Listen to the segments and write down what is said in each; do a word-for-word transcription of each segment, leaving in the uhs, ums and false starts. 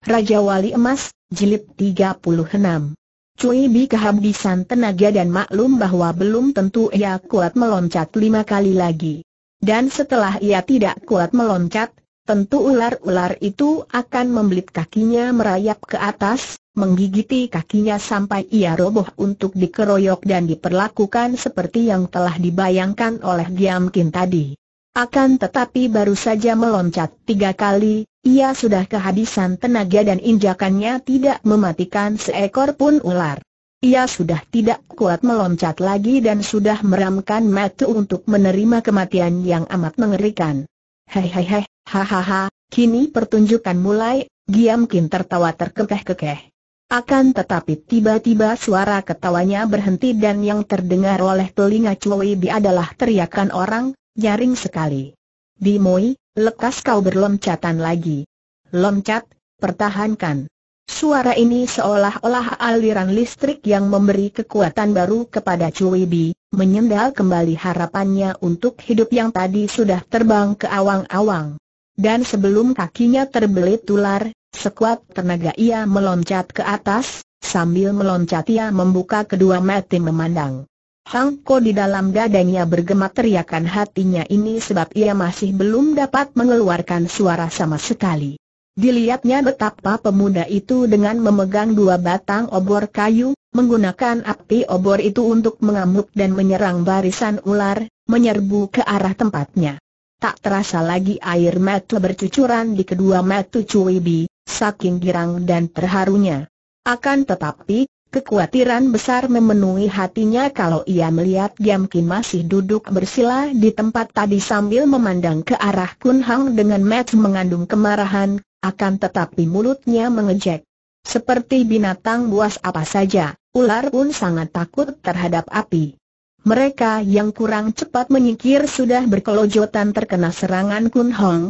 Raja Wali Emas, Jilid tiga puluh enam. Cui Bi kehabisan tenaga dan maklum bahwa belum tentu ia kuat meloncat lima kali lagi. Dan setelah ia tidak kuat meloncat, tentu ular-ular itu akan membelit kakinya merayap ke atas, menggigiti kakinya sampai ia roboh untuk dikeroyok dan diperlakukan seperti yang telah dibayangkan oleh Giam Kin tadi. Akan tetapi baru saja meloncat tiga kali, ia sudah kehabisan tenaga dan injakannya tidak mematikan seekor pun ular. Ia sudah tidak kuat meloncat lagi dan sudah meramkan mata untuk menerima kematian yang amat mengerikan. Hehehe, hahaha, kini pertunjukan mulai, Giam Kin tertawa terkekeh-kekeh. Akan tetapi tiba-tiba suara ketawanya berhenti dan yang terdengar oleh telinga Cui Bi adalah teriakan orang, nyaring sekali. "Bimoi, lekas kau berloncatan lagi. Loncat, pertahankan." Suara ini seolah-olah aliran listrik yang memberi kekuatan baru kepada Cui Bi, menyendal kembali harapannya untuk hidup yang tadi sudah terbang ke awang-awang. Dan sebelum kakinya terbelit ular, sekuat tenaga ia meloncat ke atas, sambil meloncat ia membuka kedua mata memandang. Hangko di dalam dadanya bergema teriakan hatinya ini sebab ia masih belum dapat mengeluarkan suara sama sekali. Dilihatnya betapa pemuda itu dengan memegang dua batang obor kayu, menggunakan api obor itu untuk mengamuk dan menyerang barisan ular, menyerbu ke arah tempatnya. Tak terasa lagi air mata bercucuran di kedua mata Cui Bi, saking girang dan terharunya. Akan tetapi, kekhawatiran besar memenuhi hatinya kalau ia melihat Giam Kin masih duduk bersila di tempat tadi sambil memandang ke arah Kun Hong dengan mata mengandung kemarahan, akan tetapi mulutnya mengejek. Seperti binatang buas apa saja, ular pun sangat takut terhadap api. Mereka yang kurang cepat menyingkir sudah berkelojotan terkena serangan Kun Hong.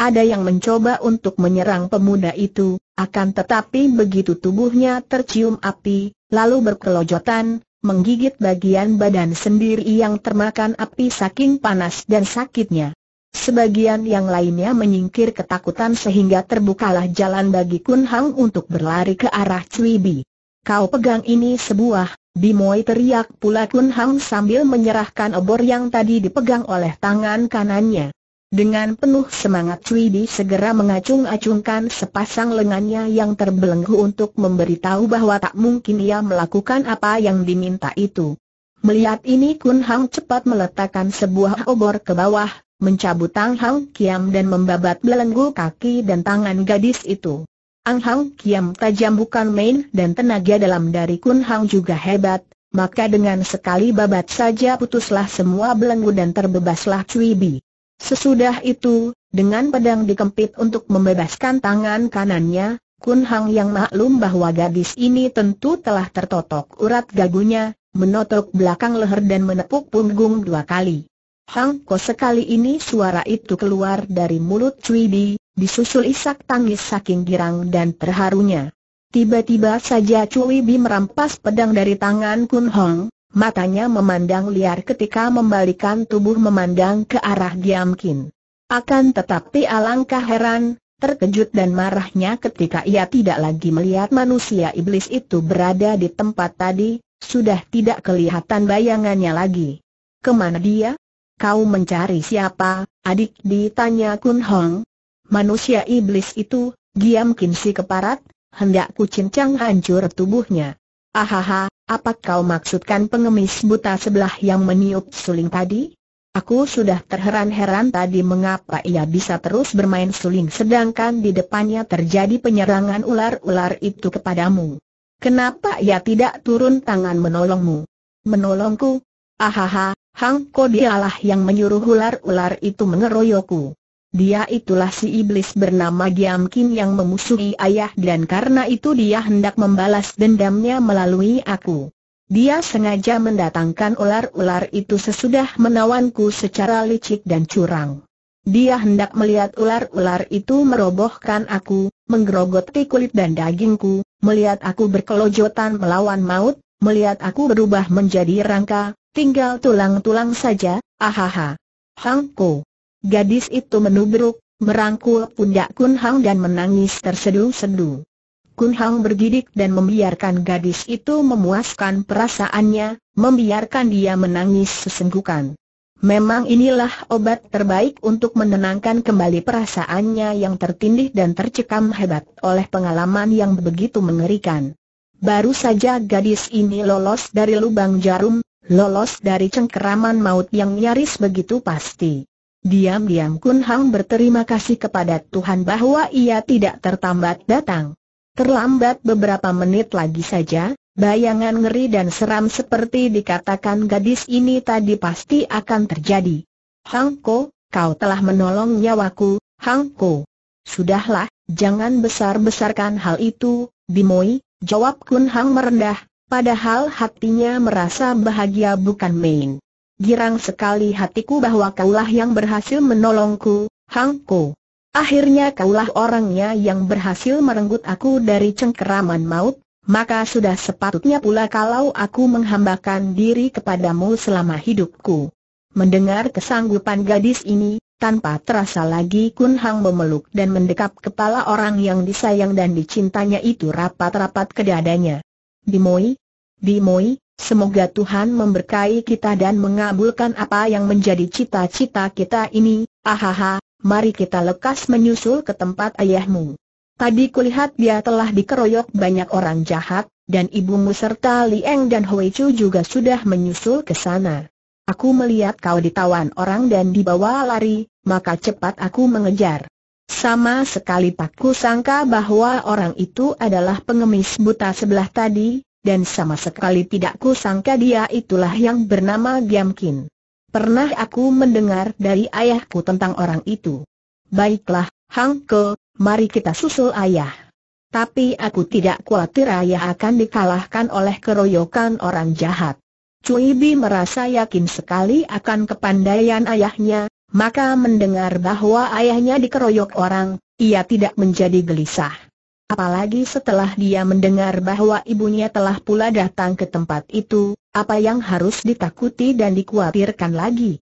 Ada yang mencoba untuk menyerang pemuda itu, akan tetapi begitu tubuhnya tercium api, lalu berkelojotan, menggigit bagian badan sendiri yang termakan api saking panas dan sakitnya. Sebagian yang lainnya menyingkir ketakutan sehingga terbukalah jalan bagi Kun Hong untuk berlari ke arah Cui Bi. "Kau pegang ini sebuah, bimoi," teriak pula Kun Hong sambil menyerahkan obor yang tadi dipegang oleh tangan kanannya. Dengan penuh semangat Cui Bi segera mengacung-acungkan sepasang lengannya yang terbelenggu untuk memberitahu bahwa tak mungkin ia melakukan apa yang diminta itu. Melihat ini Kun Hong cepat meletakkan sebuah obor ke bawah, mencabut Ang Hong Kiam dan membabat belenggu kaki dan tangan gadis itu. Ang Hong Kiam tajam bukan main dan tenaga dalam dari Kun Hong juga hebat, maka dengan sekali babat saja putuslah semua belenggu dan terbebaslah Cui Bi. Sesudah itu, dengan pedang dikempit untuk membebaskan tangan kanannya, Kun Hong yang maklum bahwa gadis ini tentu telah tertotok urat gagunya, menotok belakang leher dan menepuk punggung dua kali. Hangko sekali ini suara itu keluar dari mulut Cui Bi, disusul isak tangis saking girang dan terharunya. Tiba-tiba saja Cui Bi merampas pedang dari tangan Kun Hong. Matanya memandang liar ketika membalikan tubuh memandang ke arah Giam Kin. Akan tetapi alangkah heran, terkejut dan marahnya ketika ia tidak lagi melihat manusia iblis itu berada di tempat tadi, sudah tidak kelihatan bayangannya lagi. "Kemana dia? Kau mencari siapa, adik?" ditanya Kun Hong. "Manusia iblis itu," Giam Kin si keparat, "hendak ku cincang hancur tubuhnya." "Ahaha, apa kau maksudkan pengemis buta sebelah yang meniup suling tadi? Aku sudah terheran-heran tadi mengapa ia bisa terus bermain suling sedangkan di depannya terjadi penyerangan ular-ular itu kepadamu. Kenapa ia tidak turun tangan menolongmu?" "Menolongku? Ahaha, hangko dialah yang menyuruh ular-ular itu mengeroyokku. Dia itulah si iblis bernama Giam Kin yang memusuhi ayah dan karena itu dia hendak membalas dendamnya melalui aku. Dia sengaja mendatangkan ular-ular itu sesudah menawanku secara licik dan curang. Dia hendak melihat ular-ular itu merobohkan aku, menggerogoti kulit dan dagingku, melihat aku berkelojotan melawan maut, melihat aku berubah menjadi rangka, tinggal tulang-tulang saja, ahaha. Hangko." Gadis itu menubruk, merangkul pundak Kun Hong dan menangis tersedu-sedu. Kun Hong bergidik dan membiarkan gadis itu memuaskan perasaannya, membiarkan dia menangis sesenggukan. Memang inilah obat terbaik untuk menenangkan kembali perasaannya yang tertindih dan tercekam hebat oleh pengalaman yang begitu mengerikan. Baru saja gadis ini lolos dari lubang jarum, lolos dari cengkeraman maut yang nyaris begitu pasti. Diam-diam Kun Hong berterima kasih kepada Tuhan bahwa ia tidak tertambat datang. Terlambat beberapa menit lagi saja, bayangan ngeri dan seram seperti dikatakan gadis ini tadi pasti akan terjadi. Hang Ko, kau telah menolong nyawaku, Hang Ko. Sudahlah, jangan besar-besarkan hal itu, Bimoi, jawab Kun Hong merendah, padahal hatinya merasa bahagia bukan main. Girang sekali hatiku bahwa kaulah yang berhasil menolongku, Hang Ko. Akhirnya kaulah orangnya yang berhasil merenggut aku dari cengkeraman maut. Maka sudah sepatutnya pula kalau aku menghambakan diri kepadamu selama hidupku. Mendengar kesanggupan gadis ini, tanpa terasa lagi Kun Hong memeluk dan mendekap kepala orang yang disayang dan dicintanya itu rapat-rapat ke dadanya. Bimoi, Bimoi, semoga Tuhan memberkahi kita dan mengabulkan apa yang menjadi cita-cita kita ini. Ahaha, mari kita lekas menyusul ke tempat ayahmu. Tadi kulihat dia telah dikeroyok banyak orang jahat, dan ibumu serta Li Eng dan Hui Chu juga sudah menyusul ke sana. Aku melihat kau ditawan orang dan dibawa lari, maka cepat aku mengejar. Sama sekali tak kusangka bahwa orang itu adalah pengemis buta sebelah tadi, dan sama sekali tidak kusangka dia itulah yang bernama Giam Kin. Pernah aku mendengar dari ayahku tentang orang itu. Baiklah, Hang Ko. Mari kita susul ayah. Tapi aku tidak khawatir ayah akan dikalahkan oleh keroyokan orang jahat. Cui Bi merasa yakin sekali akan kepandaian ayahnya, maka mendengar bahwa ayahnya dikeroyok orang, ia tidak menjadi gelisah. Apalagi setelah dia mendengar bahwa ibunya telah pula datang ke tempat itu, apa yang harus ditakuti dan dikhawatirkan lagi?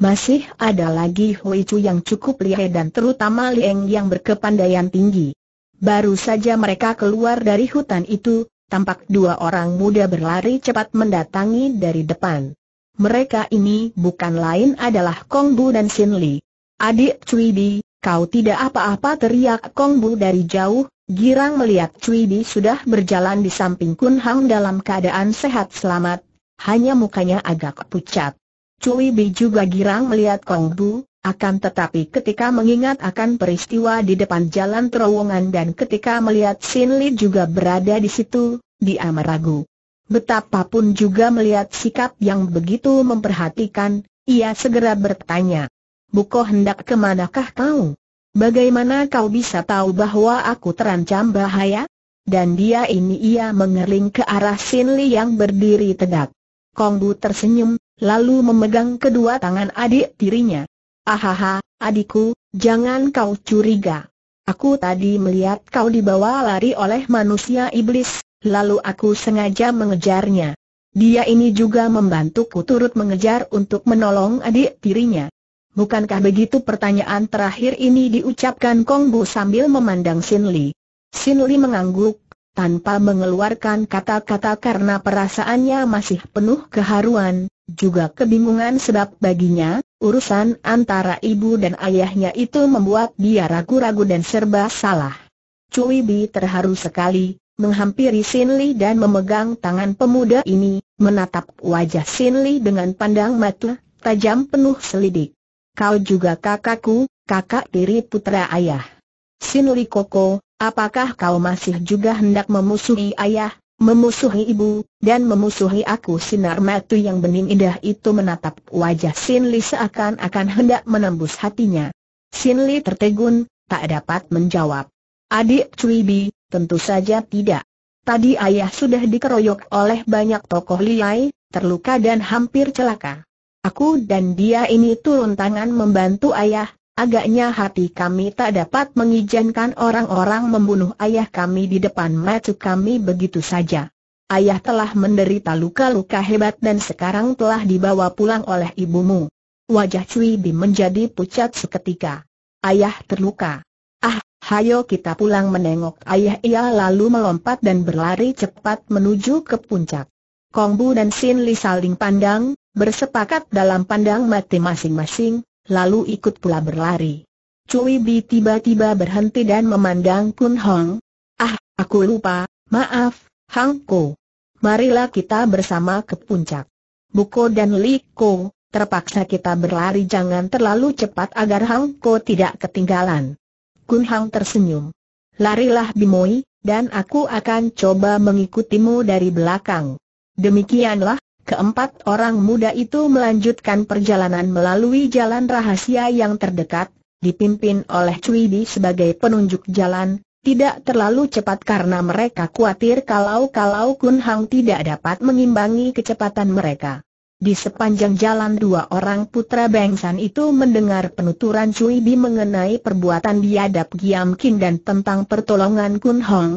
Masih ada lagi Hui Chu yang cukup lihai dan terutama Li Eng yang berkepandaian tinggi. Baru saja mereka keluar dari hutan itu, tampak dua orang muda berlari cepat mendatangi dari depan. Mereka ini bukan lain adalah Kong Bu dan Sin Li. Adik Cui Bi, kau tidak apa-apa, teriak Kong Bu dari jauh, girang melihat Cui Bi sudah berjalan di samping Kun Hong dalam keadaan sehat selamat, hanya mukanya agak pucat. Cui Bi juga girang melihat Kong Bu, akan tetapi ketika mengingat akan peristiwa di depan jalan terowongan dan ketika melihat Sin Li juga berada di situ, dia meragu. Betapapun juga melihat sikap yang begitu memperhatikan, ia segera bertanya, "Buko hendak kemanakah kau? Bagaimana kau bisa tahu bahwa aku terancam bahaya?" Dan dia ini ia mengerling ke arah Sin Li yang berdiri tegak. Kong Bu tersenyum, lalu memegang kedua tangan adik tirinya. Ahaha, adikku, jangan kau curiga. Aku tadi melihat kau dibawa lari oleh manusia iblis, lalu aku sengaja mengejarnya. Dia ini juga membantuku turut mengejar untuk menolong adik tirinya. Bukankah begitu? Pertanyaan terakhir ini diucapkan Kong Bu sambil memandang Sin Li. Sin Li mengangguk, tanpa mengeluarkan kata-kata karena perasaannya masih penuh keharuan. Juga kebingungan sebab baginya, urusan antara ibu dan ayahnya itu membuat dia ragu-ragu dan serba salah. Cui Bi terharu sekali, menghampiri Sin Li dan memegang tangan pemuda ini, menatap wajah Sin Li dengan pandang mata tajam penuh selidik. Kau juga kakakku, kakak tiri putra ayah. Sin Li koko, apakah kau masih juga hendak memusuhi ayah? Memusuhi ibu, dan memusuhi aku? Sinar mata yang bening indah itu menatap wajah Sin Li seakan-akan hendak menembus hatinya. Sin Li tertegun, tak dapat menjawab. Adik Cui Bi, tentu saja tidak. Tadi ayah sudah dikeroyok oleh banyak tokoh liai, terluka dan hampir celaka. Aku dan dia ini turun tangan membantu ayah, agaknya hati kami tak dapat mengizinkan orang-orang membunuh ayah kami di depan mata kami begitu saja. Ayah telah menderita luka-luka hebat dan sekarang telah dibawa pulang oleh ibumu. Wajah Cui Bi menjadi pucat seketika. Ayah terluka. Ah, hayo kita pulang menengok ayah. Ia lalu melompat dan berlari cepat menuju ke puncak. Kong Bu dan Sin Li saling pandang, bersepakat dalam pandang mati masing-masing, lalu ikut pula berlari. Cui Bi tiba-tiba berhenti dan memandang Kun Hong. Ah, aku lupa, maaf, Hang Ko. Marilah kita bersama ke puncak. Buko dan Li Ko, terpaksa kita berlari, jangan terlalu cepat agar Hang Ko tidak ketinggalan. Kun Hong tersenyum. Larilah Bimoi, dan aku akan coba mengikutimu dari belakang. Demikianlah, keempat orang muda itu melanjutkan perjalanan melalui jalan rahasia yang terdekat, dipimpin oleh Cui Bi sebagai penunjuk jalan. Tidak terlalu cepat karena mereka khawatir kalau-kalau Kun Hong tidak dapat mengimbangi kecepatan mereka. Di sepanjang jalan dua orang putra Beng San itu mendengar penuturan Cui Bi mengenai perbuatan biadab Giam Kin dan tentang pertolongan Kun Hong.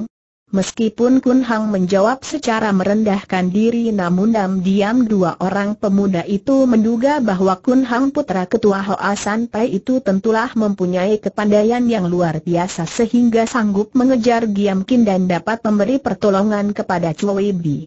Meskipun Kun Hong menjawab secara merendahkan diri, namun diam-diam dua orang pemuda itu menduga bahwa Kun Hong putra ketua Hoa San Pai itu tentulah mempunyai kepandaian yang luar biasa sehingga sanggup mengejar Giam Kin dan dapat memberi pertolongan kepada Cui Bi.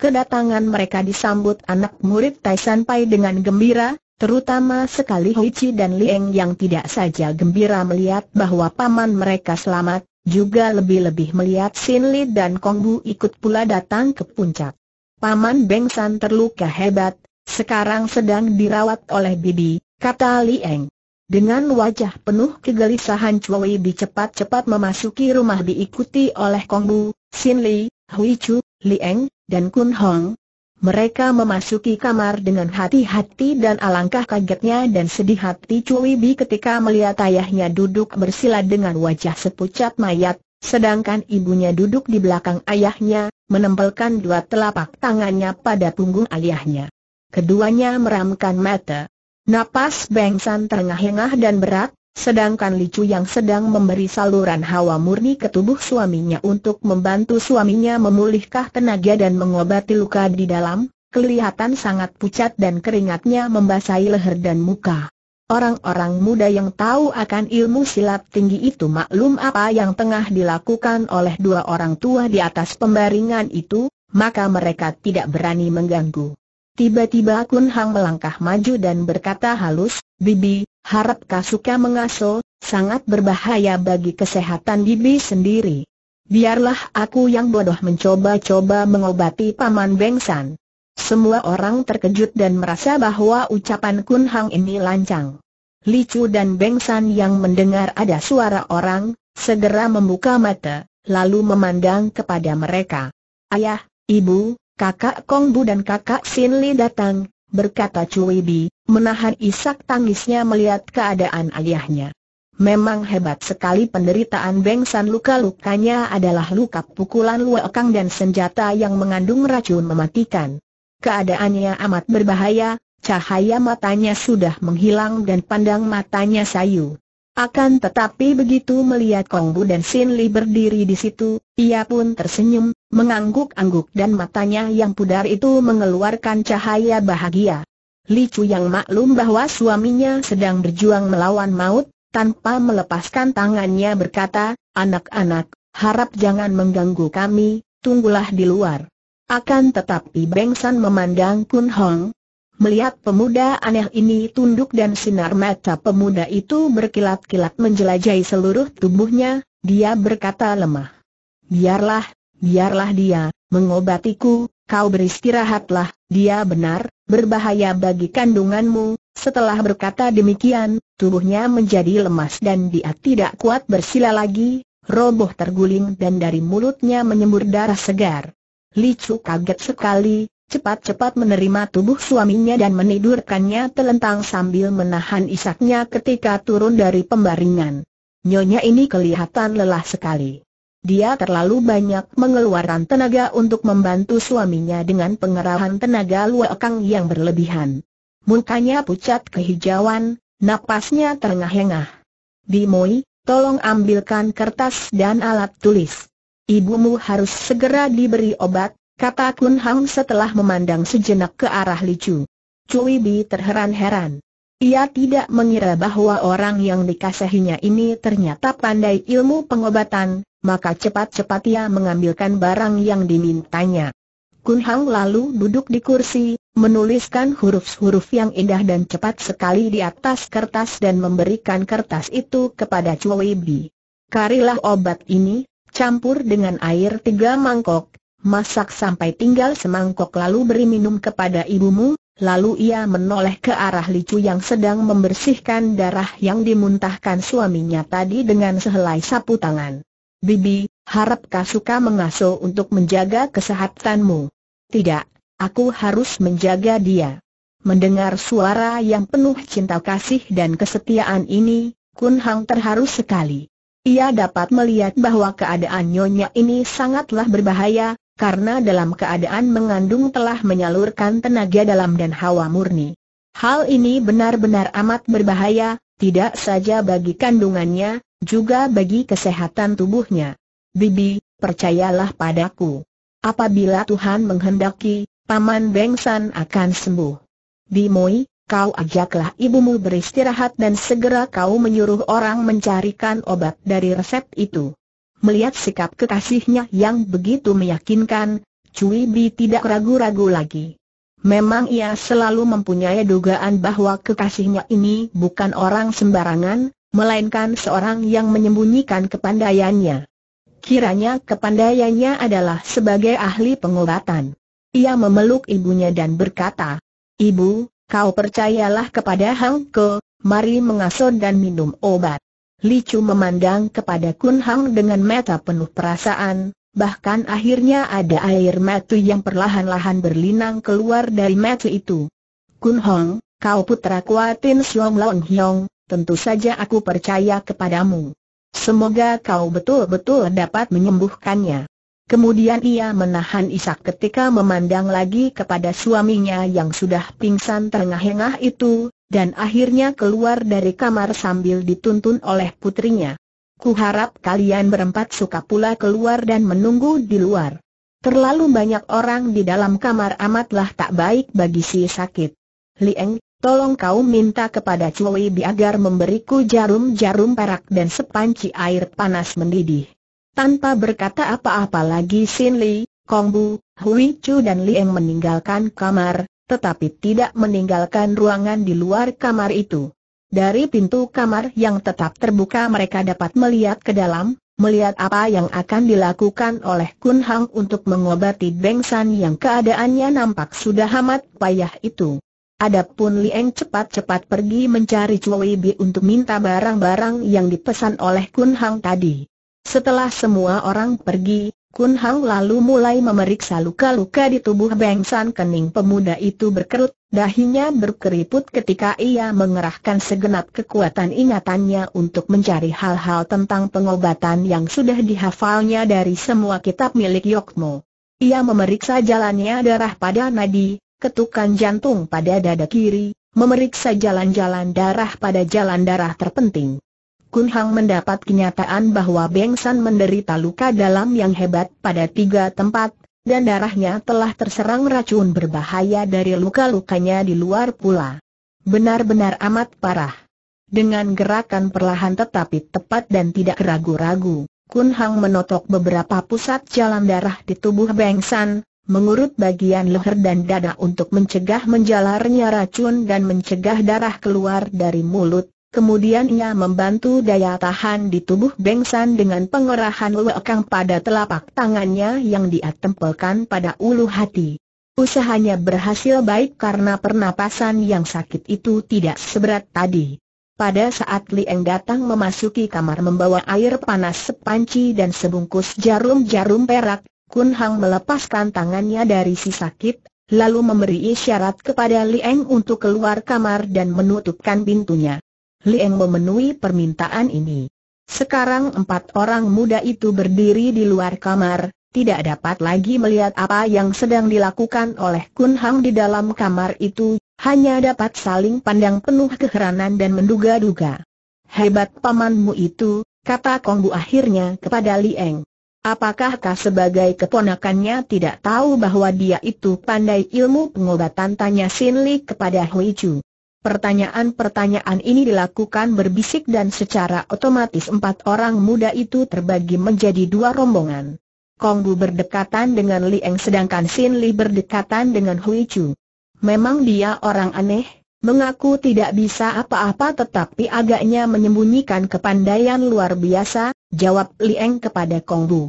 Kedatangan mereka disambut anak murid Tai San Pai dengan gembira, terutama sekali Hui Chu dan Li Eng yang tidak saja gembira melihat bahwa paman mereka selamat, juga lebih-lebih melihat Sin Li dan Kong Bu ikut pula datang ke puncak. Paman Beng San terluka hebat, sekarang sedang dirawat oleh bibi, kata Li Eng. Dengan wajah penuh kegelisahan, Chuwi Bi cepat-cepat memasuki rumah diikuti oleh Kong Bu, Sin Li, Hui Chu, Li Eng, dan Kun Hong. Mereka memasuki kamar dengan hati-hati dan alangkah kagetnya dan sedih hati Cui Bi ketika melihat ayahnya duduk bersila dengan wajah sepucat mayat, sedangkan ibunya duduk di belakang ayahnya, menempelkan dua telapak tangannya pada punggung ayahnya. Keduanya meramkan mata. Napas Beng San terengah-engah dan berat, sedangkan Li Chu yang sedang memberi saluran hawa murni ke tubuh suaminya untuk membantu suaminya memulihkan tenaga dan mengobati luka di dalam, kelihatan sangat pucat dan keringatnya membasahi leher dan muka. Orang-orang muda yang tahu akan ilmu silat tinggi itu maklum apa yang tengah dilakukan oleh dua orang tua di atas pembaringan itu, maka mereka tidak berani mengganggu. Tiba-tiba Kun Hong melangkah maju dan berkata halus, "Bibi, harapkah suka mengasuh? Sangat berbahaya bagi kesehatan bibi sendiri. Biarlah aku yang bodoh mencoba-coba mengobati paman Beng San." Semua orang terkejut dan merasa bahwa ucapan Kun Hong ini lancang. Li Chu dan Beng San yang mendengar ada suara orang, segera membuka mata, lalu memandang kepada mereka. "Ayah, ibu, kakak Kong Bu dan kakak Sin Li datang," berkata Cui Bi, menahan isak tangisnya melihat keadaan ayahnya. Memang hebat sekali penderitaan Beng San, luka-lukanya adalah luka pukulan luekang dan senjata yang mengandung racun mematikan. Keadaannya amat berbahaya, cahaya matanya sudah menghilang dan pandang matanya sayu. Akan tetapi begitu melihat Kong Bu dan Sin Li berdiri di situ, ia pun tersenyum, mengangguk-angguk dan matanya yang pudar itu mengeluarkan cahaya bahagia. Li Chu yang maklum bahwa suaminya sedang berjuang melawan maut, tanpa melepaskan tangannya berkata, "Anak-anak, harap jangan mengganggu kami, tunggulah di luar." Akan tetapi Beng San memandang Kun Hong. Melihat pemuda aneh ini tunduk dan sinar mata pemuda itu berkilat-kilat menjelajahi seluruh tubuhnya, dia berkata lemah, "Biarlah, biarlah dia mengobatiku, kau beristirahatlah, dia benar, berbahaya bagi kandunganmu." Setelah berkata demikian, tubuhnya menjadi lemas dan dia tidak kuat bersila lagi, roboh terguling dan dari mulutnya menyembur darah segar. Li Chu kaget sekali, cepat-cepat menerima tubuh suaminya dan menidurkannya telentang sambil menahan isaknya ketika turun dari pembaringan. Nyonya ini kelihatan lelah sekali. Dia terlalu banyak mengeluarkan tenaga untuk membantu suaminya dengan pengerahan tenaga luekang yang berlebihan. Mukanya pucat kehijauan, napasnya terengah-engah. "Bimoi, tolong ambilkan kertas dan alat tulis. Ibumu harus segera diberi obat," kata Kun Hong setelah memandang sejenak ke arah Li Chu. Cui Bi terheran-heran. Ia tidak mengira bahwa orang yang dikasihinya ini ternyata pandai ilmu pengobatan, maka cepat-cepat ia mengambilkan barang yang dimintanya. Kun Hong lalu duduk di kursi, menuliskan huruf-huruf yang indah dan cepat sekali di atas kertas dan memberikan kertas itu kepada Cui Bi. "Karilah obat ini, campur dengan air tiga mangkok, masak sampai tinggal semangkok lalu beri minum kepada ibumu." Lalu ia menoleh ke arah Li Chu yang sedang membersihkan darah yang dimuntahkan suaminya tadi dengan sehelai sapu tangan. "Bibi, harap kau suka mengasuh untuk menjaga kesehatanmu." "Tidak, aku harus menjaga dia." Mendengar suara yang penuh cinta kasih dan kesetiaan ini, Kun Hong terharu sekali. Ia dapat melihat bahwa keadaan nyonya ini sangatlah berbahaya, karena dalam keadaan mengandung telah menyalurkan tenaga dalam dan hawa murni. Hal ini benar-benar amat berbahaya, tidak saja bagi kandungannya, juga bagi kesehatan tubuhnya. "Bibi, percayalah padaku. Apabila Tuhan menghendaki, Paman Beng San akan sembuh. Bimoi, kau ajaklah ibumu beristirahat dan segera kau menyuruh orang mencarikan obat dari resep itu." Melihat sikap kekasihnya yang begitu meyakinkan, Cui Bi tidak ragu-ragu lagi. Memang ia selalu mempunyai dugaan bahwa kekasihnya ini bukan orang sembarangan, melainkan seorang yang menyembunyikan kepandaiannya. Kiranya kepandaiannya adalah sebagai ahli pengobatan. Ia memeluk ibunya dan berkata, "Ibu, kau percayalah kepada Hang Ke, mari mengasuh dan minum obat." Li Chu memandang kepada Kun Hong dengan mata penuh perasaan, bahkan akhirnya ada air mata yang perlahan-lahan berlinang keluar dari mata itu. "Kun Hong, kau putra Kuatin Siong Long Hiong, tentu saja aku percaya kepadamu. Semoga kau betul-betul dapat menyembuhkannya." Kemudian ia menahan isak ketika memandang lagi kepada suaminya yang sudah pingsan terengah-engah itu, dan akhirnya keluar dari kamar sambil dituntun oleh putrinya. "Kuharap kalian berempat suka pula keluar dan menunggu di luar. Terlalu banyak orang di dalam kamar amatlah tak baik bagi si sakit. Li Eng, tolong kau minta kepada Cui Bi agar memberiku jarum-jarum perak dan sepanci air panas mendidih." Tanpa berkata apa-apa lagi, Sin Li, Kong Bu, Hui Chu dan Li Eng meninggalkan kamar, tetapi tidak meninggalkan ruangan di luar kamar itu. Dari pintu kamar yang tetap terbuka mereka dapat melihat ke dalam, melihat apa yang akan dilakukan oleh Kun Hong untuk mengobati Beng San yang keadaannya nampak sudah amat payah itu. Adapun Li Eng cepat-cepat pergi mencari Cui Bi untuk minta barang-barang yang dipesan oleh Kun Hong tadi. Setelah semua orang pergi, Kun Hong lalu mulai memeriksa luka-luka di tubuh Beng San. Kening pemuda itu berkerut, dahinya berkeriput ketika ia mengerahkan segenap kekuatan ingatannya untuk mencari hal-hal tentang pengobatan yang sudah dihafalnya dari semua kitab milik Yokmo. Ia memeriksa jalannya darah pada nadi, ketukan jantung pada dada kiri, memeriksa jalan-jalan darah pada jalan darah terpenting. Kun Hong mendapat kenyataan bahwa Beng San menderita luka dalam yang hebat pada tiga tempat, dan darahnya telah terserang racun berbahaya dari luka-lukanya di luar pula. Benar-benar amat parah. Dengan gerakan perlahan tetapi tepat dan tidak ragu-ragu, Kun Hong menotok beberapa pusat jalan darah di tubuh Beng San, mengurut bagian leher dan dada untuk mencegah menjalarnya racun dan mencegah darah keluar dari mulut. Kemudian ia membantu daya tahan di tubuh Beng San dengan pengerahan lekang pada telapak tangannya yang dia tempelkan pada ulu hati. Usahanya berhasil baik karena pernapasan yang sakit itu tidak seberat tadi. Pada saat Li Eng datang memasuki kamar membawa air panas sepanci dan sebungkus jarum-jarum perak, Kun Hong melepaskan tangannya dari si sakit, lalu memberi isyarat kepada Li Eng untuk keluar kamar dan menutupkan pintunya. Li Eng memenuhi permintaan ini. Sekarang empat orang muda itu berdiri di luar kamar, tidak dapat lagi melihat apa yang sedang dilakukan oleh Kun Hong di dalam kamar itu, hanya dapat saling pandang penuh keheranan dan menduga-duga. "Hebat pamanmu itu," kata Kong Bu akhirnya kepada Li Eng. "Apakah kau sebagai keponakannya tidak tahu bahwa dia itu pandai ilmu pengobatan?" tanya Sin Li kepada Hui Chu. Pertanyaan-pertanyaan ini dilakukan berbisik dan secara otomatis empat orang muda itu terbagi menjadi dua rombongan. Kong Bu berdekatan dengan Li Eng sedangkan Sin Li berdekatan dengan Hui Chu. Memang dia orang aneh, mengaku tidak bisa apa-apa tetapi agaknya menyembunyikan kepandaian luar biasa, jawab Li Eng kepada Kong Bu.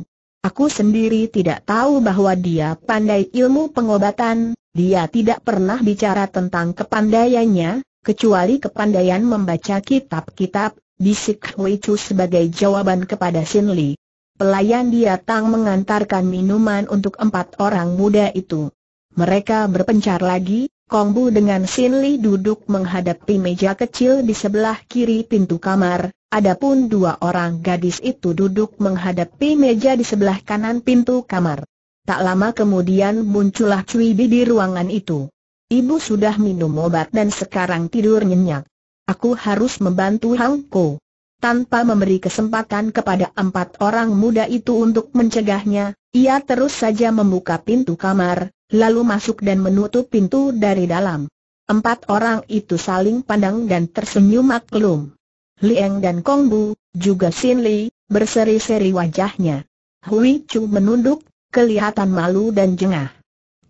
Aku sendiri tidak tahu bahwa dia pandai ilmu pengobatan. Dia tidak pernah bicara tentang kepandaiannya, kecuali kepandaian membaca kitab-kitab, bisik Hui Chu sebagai jawaban kepada Sin Li. Pelayan datang mengantarkan minuman untuk empat orang muda itu. Mereka berpencar lagi, Kong Bu dengan Sin Li duduk menghadapi meja kecil di sebelah kiri pintu kamar, adapun dua orang gadis itu duduk menghadapi meja di sebelah kanan pintu kamar. Tak lama kemudian muncullah Cui Bi di ruangan itu. Ibu sudah minum obat dan sekarang tidur nyenyak. Aku harus membantu Hang Ko. Tanpa memberi kesempatan kepada empat orang muda itu untuk mencegahnya, ia terus saja membuka pintu kamar, lalu masuk dan menutup pintu dari dalam. Empat orang itu saling pandang dan tersenyum maklum. Li Eng dan Kong Bu, juga Sin Li, berseri-seri wajahnya. Hui Chu menunduk, kelihatan malu dan jengah.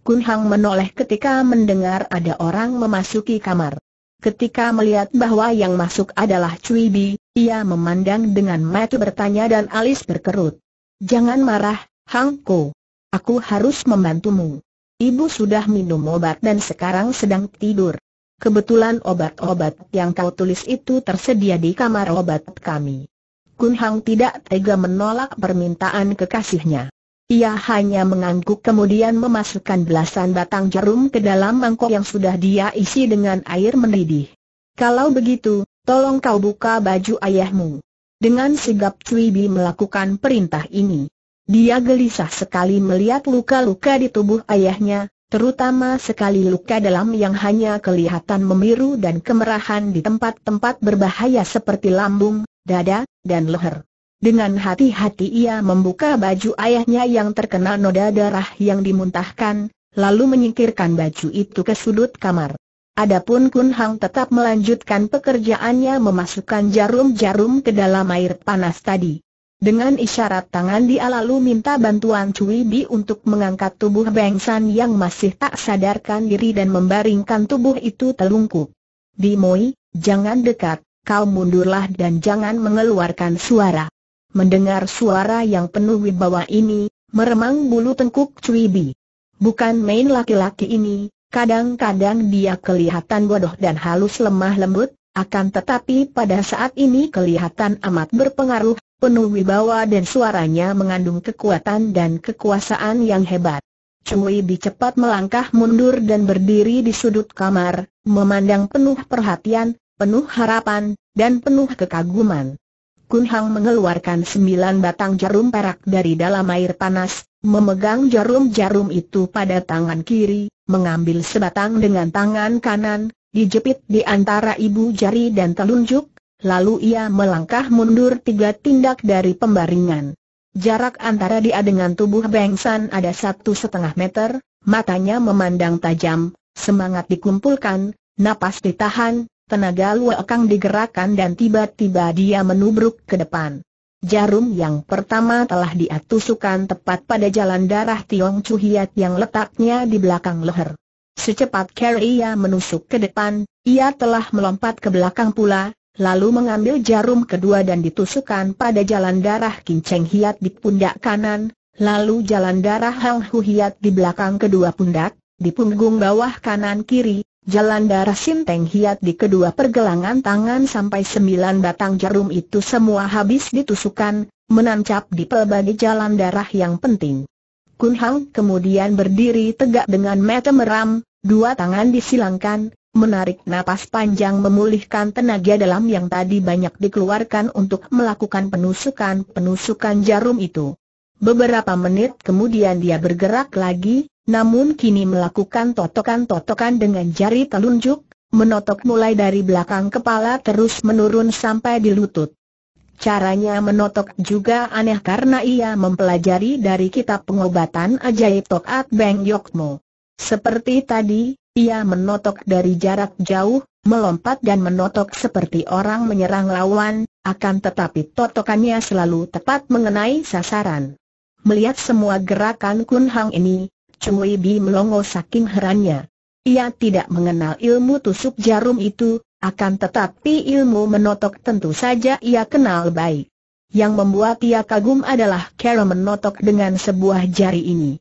Kun Hong menoleh ketika mendengar ada orang memasuki kamar. Ketika melihat bahwa yang masuk adalah Cui Bi, ia memandang dengan mata bertanya dan alis berkerut. Jangan marah, Hang Ko. Aku harus membantumu. Ibu sudah minum obat dan sekarang sedang tidur. Kebetulan obat-obat yang kau tulis itu tersedia di kamar obat kami. Kun Hong tidak tega menolak permintaan kekasihnya. Ia hanya mengangguk kemudian memasukkan belasan batang jarum ke dalam mangkok yang sudah dia isi dengan air mendidih. Kalau begitu, tolong kau buka baju ayahmu. Dengan sigap Cui Bi melakukan perintah ini. Dia gelisah sekali melihat luka-luka di tubuh ayahnya, terutama sekali luka dalam yang hanya kelihatan memiru dan kemerahan di tempat-tempat berbahaya seperti lambung, dada, dan leher. Dengan hati-hati ia membuka baju ayahnya yang terkena noda darah yang dimuntahkan, lalu menyingkirkan baju itu ke sudut kamar. Adapun Kun Hong tetap melanjutkan pekerjaannya memasukkan jarum-jarum ke dalam air panas tadi. Dengan isyarat tangan dia lalu minta bantuan Cui Bi untuk mengangkat tubuh Beng San yang masih tak sadarkan diri dan membaringkan tubuh itu telungkup. Bimoi, jangan dekat, kau mundurlah dan jangan mengeluarkan suara. Mendengar suara yang penuh wibawa ini, meremang bulu tengkuk Cui Bi. Bukan main laki-laki ini, kadang-kadang dia kelihatan bodoh dan halus lemah lembut, akan tetapi pada saat ini kelihatan amat berpengaruh, penuh wibawa dan suaranya mengandung kekuatan dan kekuasaan yang hebat. Cui Bi cepat melangkah mundur dan berdiri di sudut kamar, memandang penuh perhatian, penuh harapan, dan penuh kekaguman. Kun Hong mengeluarkan sembilan batang jarum perak dari dalam air panas, memegang jarum-jarum itu pada tangan kiri, mengambil sebatang dengan tangan kanan, dijepit di antara ibu jari dan telunjuk, lalu ia melangkah mundur tiga tindak dari pembaringan. Jarak antara dia dengan tubuh Beng San ada satu setengah meter, matanya memandang tajam, semangat dikumpulkan, napas ditahan, tenaga luakang digerakkan dan tiba-tiba dia menubruk ke depan. Jarum yang pertama telah dia tusukan tepat pada jalan darah Tiong Chu Hiat yang letaknya di belakang leher. Secepat kilat ia menusuk ke depan, ia telah melompat ke belakang pula, lalu mengambil jarum kedua dan ditusukkan pada jalan darah King Cheng Hiat di pundak kanan, lalu jalan darah Hang Hu Hiat di belakang kedua pundak, di punggung bawah kanan kiri. Jalan darah Sinteng hiat di kedua pergelangan tangan sampai sembilan batang jarum itu semua habis ditusukan, menancap di pelbagai jalan darah yang penting. Kun Hong kemudian berdiri tegak dengan mata meram, dua tangan disilangkan, menarik napas panjang memulihkan tenaga dalam yang tadi banyak dikeluarkan untuk melakukan penusukan-penusukan jarum itu. Beberapa menit kemudian dia bergerak lagi. Namun kini melakukan totokan-totokan dengan jari telunjuk, menotok mulai dari belakang kepala terus menurun sampai di lutut. Caranya menotok juga aneh karena ia mempelajari dari kitab pengobatan ajaib Toat Beng Yokmo. Seperti tadi, ia menotok dari jarak jauh, melompat dan menotok seperti orang menyerang lawan, akan tetapi totokannya selalu tepat mengenai sasaran. Melihat semua gerakan Kun Hong ini, Cui Bi melongo saking herannya. Ia tidak mengenal ilmu tusuk jarum itu, akan tetapi ilmu menotok tentu saja ia kenal baik. Yang membuat ia kagum adalah cara menotok dengan sebuah jari ini.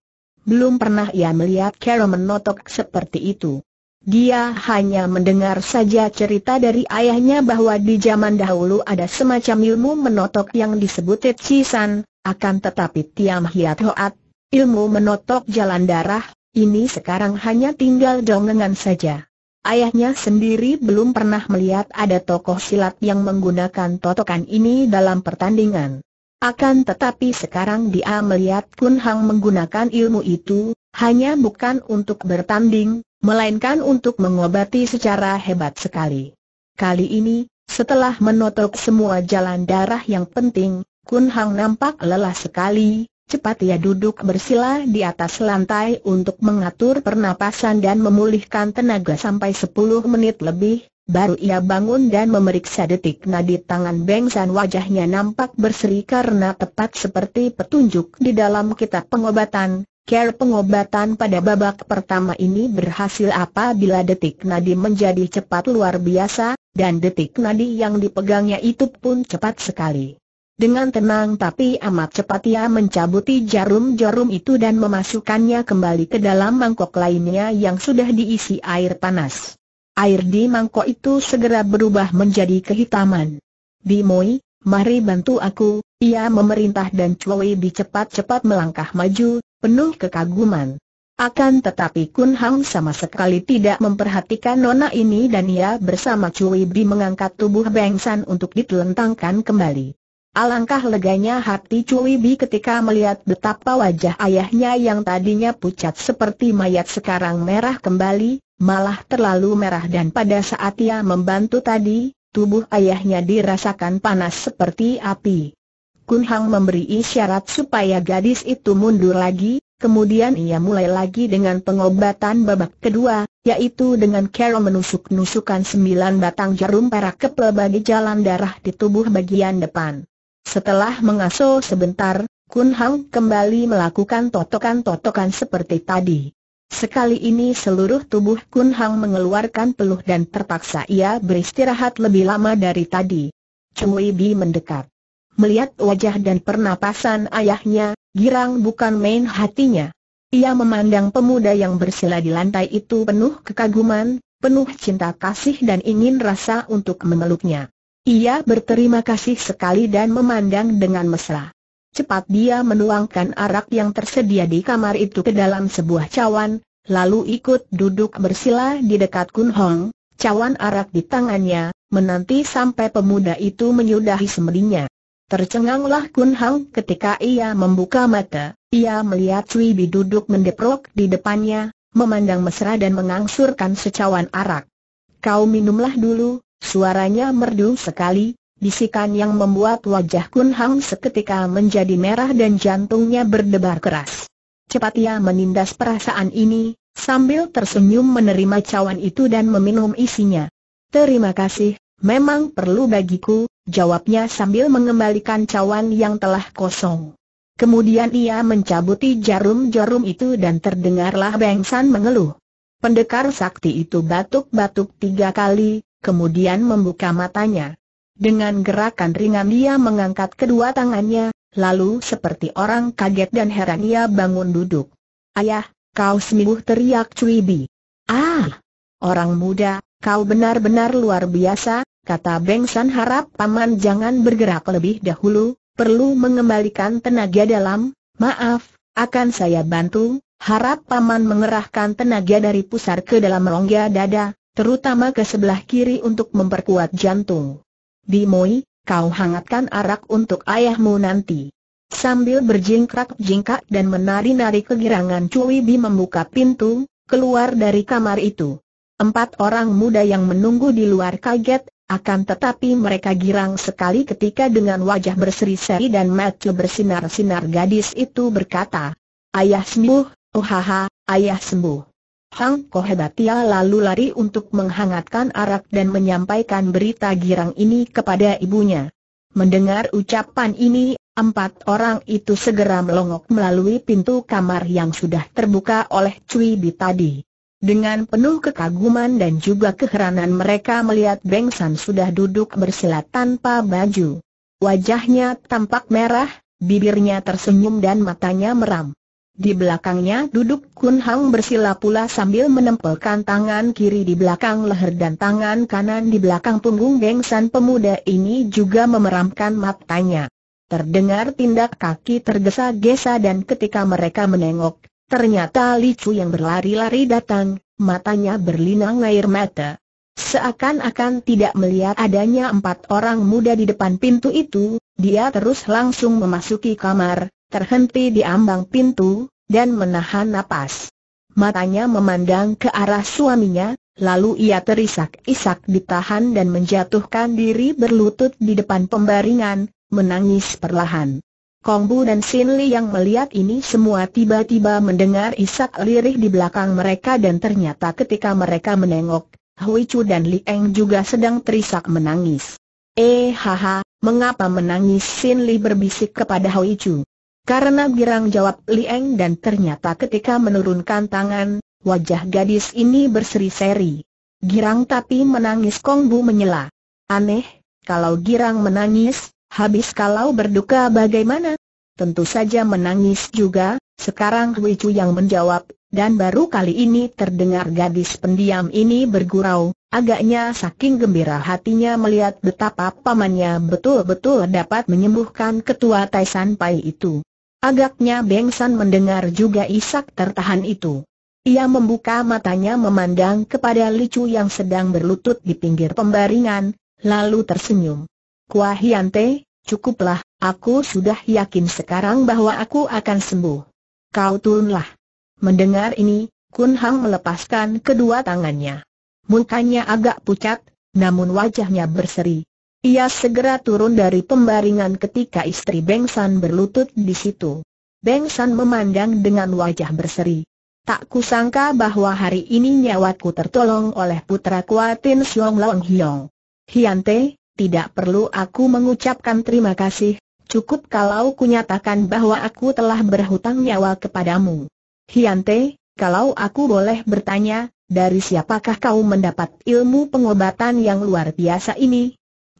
Belum pernah ia melihat cara menotok seperti itu. Dia hanya mendengar saja cerita dari ayahnya bahwa di zaman dahulu ada semacam ilmu menotok yang disebut Tetsisan, akan tetapi Tiam Hiat Hoat, ilmu menotok jalan darah, ini sekarang hanya tinggal dongengan saja. Ayahnya sendiri belum pernah melihat ada tokoh silat yang menggunakan totokan ini dalam pertandingan. Akan tetapi sekarang dia melihat Kun Hong menggunakan ilmu itu, hanya bukan untuk bertanding, melainkan untuk mengobati secara hebat sekali. Kali ini, setelah menotok semua jalan darah yang penting, Kun Hong nampak lelah sekali. Cepat ia duduk bersila di atas lantai untuk mengatur pernapasan dan memulihkan tenaga sampai sepuluh menit lebih, baru ia bangun dan memeriksa detik nadi tangan Beng San. Wajahnya nampak berseri karena tepat seperti petunjuk di dalam kitab pengobatan, cara pengobatan pada babak pertama ini berhasil apabila detik nadi menjadi cepat luar biasa, dan detik nadi yang dipegangnya itu pun cepat sekali. Dengan tenang tapi amat cepat ia mencabuti jarum-jarum itu dan memasukkannya kembali ke dalam mangkok lainnya yang sudah diisi air panas. Air di mangkok itu segera berubah menjadi kehitaman. "Bimoi, mari bantu aku," ia memerintah, dan Cui Bi cepat-cepat melangkah maju, penuh kekaguman. Akan tetapi Kun Hong sama sekali tidak memperhatikan nona ini dan ia bersama Cui Bi mengangkat tubuh Beng San untuk ditelentangkan kembali. Alangkah leganya hati Cui Bi ketika melihat betapa wajah ayahnya yang tadinya pucat seperti mayat sekarang merah kembali, malah terlalu merah, dan pada saat ia membantu tadi, tubuh ayahnya dirasakan panas seperti api. Kun Hong memberi isyarat supaya gadis itu mundur lagi, kemudian ia mulai lagi dengan pengobatan babak kedua, yaitu dengan cara menusuk-nusukan sembilan batang jarum perak ke pelbagai jalan darah di tubuh bagian depan. Setelah mengasuh sebentar, Kun Hong kembali melakukan totokan-totokan seperti tadi. Sekali ini seluruh tubuh Kun Hong mengeluarkan peluh dan terpaksa ia beristirahat lebih lama dari tadi. Cui Bi mendekat. Melihat wajah dan pernapasan ayahnya, girang bukan main hatinya. Ia memandang pemuda yang bersila di lantai itu penuh kekaguman, penuh cinta kasih dan ingin rasa untuk memeluknya. Ia berterima kasih sekali dan memandang dengan mesra. Cepat dia menuangkan arak yang tersedia di kamar itu ke dalam sebuah cawan, lalu ikut duduk bersila di dekat Kun Hong, cawan arak di tangannya, menanti sampai pemuda itu menyudahi semedinya. Tercenganglah Kun Hong ketika ia membuka mata, ia melihat Cui Bi duduk mendeprok di depannya, memandang mesra dan mengangsurkan secawan arak. "Kau minumlah dulu," suaranya merdu sekali, bisikan yang membuat wajah Kun Hong seketika menjadi merah dan jantungnya berdebar keras. Cepat ia menindas perasaan ini, sambil tersenyum menerima cawan itu dan meminum isinya. "Terima kasih, memang perlu bagiku," jawabnya sambil mengembalikan cawan yang telah kosong. Kemudian ia mencabuti jarum-jarum itu dan terdengarlah Beng San mengeluh. Pendekar sakti itu batuk-batuk tiga kali, kemudian membuka matanya. Dengan gerakan ringan dia mengangkat kedua tangannya, lalu seperti orang kaget dan heran ia bangun duduk. "Ayah, kau sembuh!" teriak Cui Bi. "Ah, orang muda, kau benar-benar luar biasa," kata Beng San. "Harap paman jangan bergerak lebih dahulu, perlu mengembalikan tenaga dalam." "Maaf, akan saya bantu, harap paman mengerahkan tenaga dari pusar ke dalam rongga dada, terutama ke sebelah kiri untuk memperkuat jantung." "Bimoi, kau hangatkan arak untuk ayahmu nanti." Sambil berjingkrak-jingkrak dan menari-nari kegirangan, Cui Bi membuka pintu, keluar dari kamar itu. Empat orang muda yang menunggu di luar kaget, akan tetapi mereka girang sekali ketika dengan wajah berseri-seri dan mata bersinar-sinar gadis itu berkata, "Ayah sembuh, oh haha, ayah sembuh." Hang Ko hebat ia lalu lari untuk menghangatkan arak dan menyampaikan berita girang ini kepada ibunya. Mendengar ucapan ini, empat orang itu segera melongok melalui pintu kamar yang sudah terbuka oleh Cui Bi tadi. Dengan penuh kekaguman dan juga keheranan mereka melihat Beng San sudah duduk bersila tanpa baju. Wajahnya tampak merah, bibirnya tersenyum dan matanya meram. Di belakangnya duduk Kun Hong bersila pula sambil menempelkan tangan kiri di belakang leher dan tangan kanan di belakang punggung Beng San. Pemuda ini juga memeramkan matanya. Terdengar tindak kaki tergesa-gesa dan ketika mereka menengok, ternyata Li Chu yang berlari-lari datang, matanya berlinang air mata. Seakan-akan tidak melihat adanya empat orang muda di depan pintu itu, dia terus langsung memasuki kamar, terhenti di ambang pintu, dan menahan napas. Matanya memandang ke arah suaminya, lalu ia terisak-isak ditahan dan menjatuhkan diri berlutut di depan pembaringan, menangis perlahan. Kong Bu dan Sin Li yang melihat ini semua tiba-tiba mendengar isak lirih di belakang mereka dan ternyata ketika mereka menengok, Hui Chu dan Li Eng juga sedang terisak menangis. Eh haha, mengapa menangis? Sin Li berbisik kepada Hui Chu. Karena girang, jawab Li Eng, dan ternyata ketika menurunkan tangan, wajah gadis ini berseri-seri. Girang tapi menangis, Kong Bu menyela. Aneh, kalau girang menangis, habis kalau berduka bagaimana? Tentu saja menangis juga, sekarang Hui Chu yang menjawab, dan baru kali ini terdengar gadis pendiam ini bergurau. Agaknya saking gembira hatinya melihat betapa pamannya betul-betul dapat menyembuhkan ketua Tai San Pai itu. Agaknya Beng San mendengar juga isak tertahan itu. Ia membuka matanya memandang kepada Li Chu yang sedang berlutut di pinggir pembaringan, lalu tersenyum. Kwa Hiante, cukuplah, aku sudah yakin sekarang bahwa aku akan sembuh. Kau turunlah. Mendengar ini, Kun Hong melepaskan kedua tangannya. Mukanya agak pucat, namun wajahnya berseri. Ia segera turun dari pembaringan ketika istri Beng San berlutut di situ. Beng San memandang dengan wajah berseri. Tak kusangka bahwa hari ini nyawaku tertolong oleh putra Kuatin Siong Long Hiong. Hiante, tidak perlu aku mengucapkan terima kasih, cukup kalau kunyatakan bahwa aku telah berhutang nyawa kepadamu. Hiante, kalau aku boleh bertanya, dari siapakah kau mendapat ilmu pengobatan yang luar biasa ini?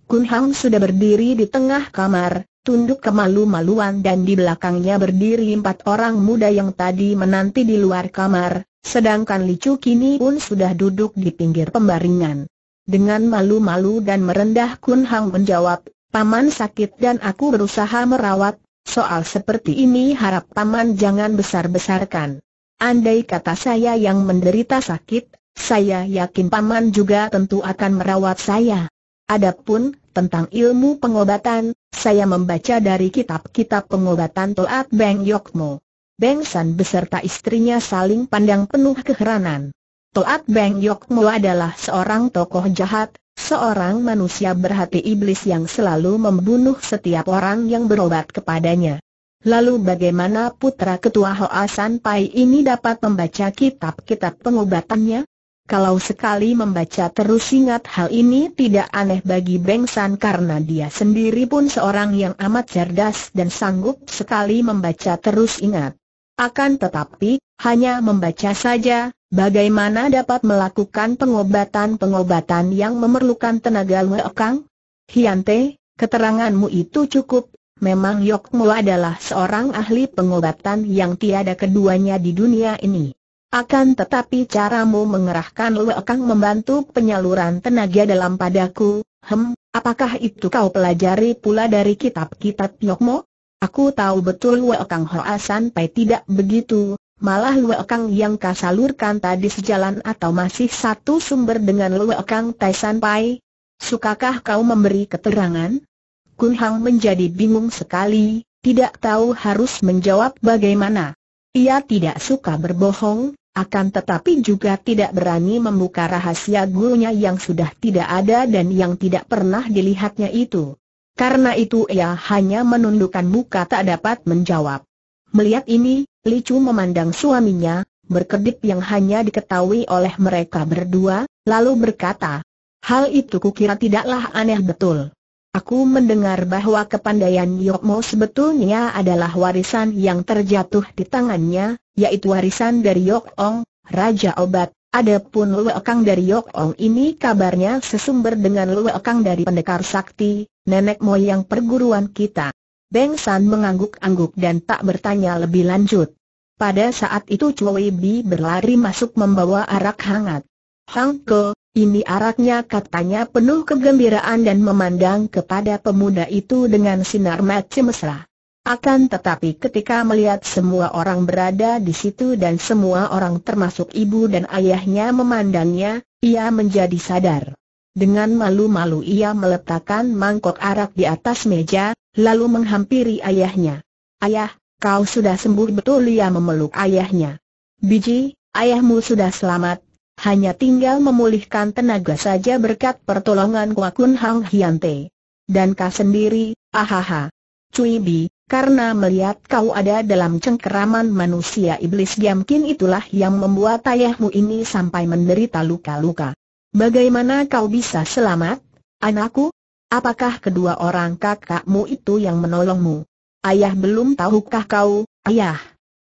Kun Hong sudah berdiri di tengah kamar, tunduk kemalu-maluan, dan di belakangnya berdiri empat orang muda yang tadi menanti di luar kamar, sedangkan Li Chu kini pun sudah duduk di pinggir pembaringan. Dengan malu-malu dan merendah Kun Hong menjawab, "Paman sakit dan aku berusaha merawat, soal seperti ini harap paman jangan besar-besarkan. Andai kata saya yang menderita sakit, saya yakin paman juga tentu akan merawat saya. Adapun tentang ilmu pengobatan, saya membaca dari kitab-kitab pengobatan Toat Beng Yokmo." Beng San beserta istrinya saling pandang penuh keheranan. Toat Beng Yokmo adalah seorang tokoh jahat, seorang manusia berhati iblis yang selalu membunuh setiap orang yang berobat kepadanya. Lalu bagaimana putra ketua Hoa San Pai ini dapat membaca kitab-kitab pengobatannya? Kalau sekali membaca terus ingat hal ini tidak aneh bagi Beng San karena dia sendiri pun seorang yang amat cerdas dan sanggup sekali membaca terus ingat. Akan tetapi, hanya membaca saja, bagaimana dapat melakukan pengobatan-pengobatan yang memerlukan tenaga Yok Ong? Hiante, keteranganmu itu cukup. Memang Yokmo adalah seorang ahli pengobatan yang tiada keduanya di dunia ini. Akan tetapi caramu mengerahkan lekang membantu penyaluran tenaga dalam padaku, hem, apakah itu kau pelajari pula dari kitab-kitab Yokmo? Aku tahu betul lekang Hoa San Pai tidak begitu, malah lekang yang kau salurkan tadi sejalan atau masih satu sumber dengan lekang Tai San Pai. Sukakah kau memberi keterangan? Kun Hong menjadi bingung sekali, tidak tahu harus menjawab bagaimana. Ia tidak suka berbohong, akan tetapi juga tidak berani membuka rahasia gurunya yang sudah tidak ada dan yang tidak pernah dilihatnya itu. Karena itu ia hanya menundukkan muka tak dapat menjawab. Melihat ini, Li Chu memandang suaminya, berkedip yang hanya diketahui oleh mereka berdua, lalu berkata, "Hal itu kukira tidaklah aneh betul. Aku mendengar bahwa kepandaian Yokmo sebetulnya adalah warisan yang terjatuh di tangannya, yaitu warisan dari Yok Ong, Raja Obat. Adapun Lue Kang dari Yok Ong ini kabarnya sesumber dengan Lue Kang dari pendekar sakti, nenek moyang perguruan kita." Beng San mengangguk-angguk dan tak bertanya lebih lanjut. Pada saat itu Cui Bi berlari masuk membawa arak hangat. "Hang Ke, ini araknya," katanya penuh kegembiraan dan memandang kepada pemuda itu dengan sinar mata mesra. Akan tetapi ketika melihat semua orang berada di situ dan semua orang termasuk ibu dan ayahnya memandangnya, ia menjadi sadar. Dengan malu-malu ia meletakkan mangkok arak di atas meja, lalu menghampiri ayahnya. "Ayah, kau sudah sembuh betul?" Ia memeluk ayahnya. "Biji, ayahmu sudah selamat. Hanya tinggal memulihkan tenaga saja berkat pertolongan Kun Hong Hiante. Dan kau sendiri, ahaha. Cui Bi, karena melihat kau ada dalam cengkeraman manusia iblis Giam Kin, itulah yang membuat ayahmu ini sampai menderita luka-luka. Bagaimana kau bisa selamat, anakku? Apakah kedua orang kakakmu itu yang menolongmu?" "Ayah, belum tahukah kau, ayah?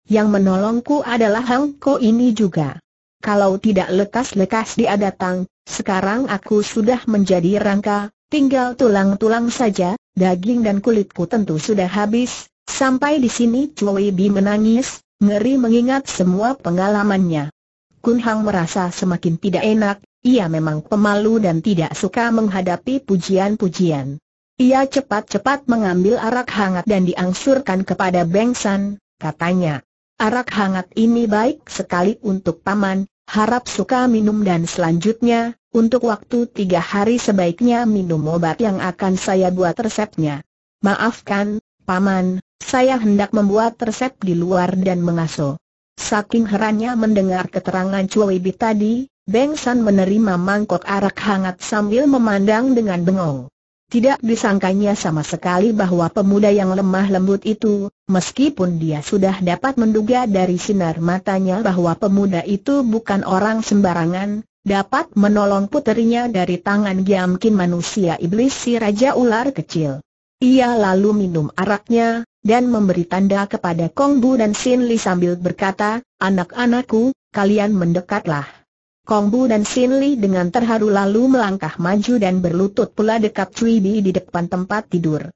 Yang menolongku adalah Hang Ko ini juga. Kalau tidak lekas-lekas dia datang, sekarang aku sudah menjadi rangka, tinggal tulang-tulang saja, daging dan kulitku tentu sudah habis." Sampai di sini Cui Bi menangis, ngeri mengingat semua pengalamannya. Kun Hong merasa semakin tidak enak, ia memang pemalu dan tidak suka menghadapi pujian-pujian. Ia cepat-cepat mengambil arak hangat dan diangsurkan kepada Beng San, katanya, "Arak hangat ini baik sekali untuk paman. Harap suka minum dan selanjutnya, untuk waktu tiga hari sebaiknya minum obat yang akan saya buat resepnya." "Maafkan, paman, saya hendak membuat resep di luar dan mengasuh." Saking herannya mendengar keterangan Cui Bi tadi, Beng San menerima mangkok arak hangat sambil memandang dengan bengong. Tidak disangkanya sama sekali bahwa pemuda yang lemah lembut itu, meskipun dia sudah dapat menduga dari sinar matanya bahwa pemuda itu bukan orang sembarangan, dapat menolong puterinya dari tangan Giam Kin manusia iblis si Raja Ular Kecil. Ia lalu minum araknya, dan memberi tanda kepada Kong Bu dan Sin Li sambil berkata, "Anak-anakku, kalian mendekatlah." Kong Bu dan Sin Li dengan terharu lalu melangkah maju dan berlutut pula dekat Cui Bi di depan tempat tidur.